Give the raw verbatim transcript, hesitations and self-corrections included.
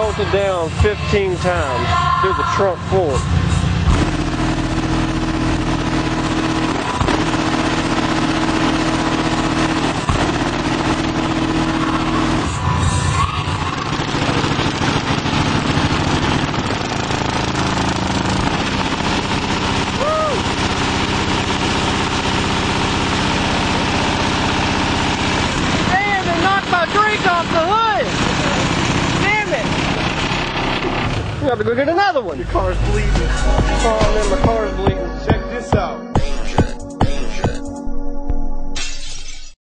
bolted down fifteen times through the trunk fork. Have to go get another one. Your car's bleeding. Oh man, my car's bleeding. Check this out.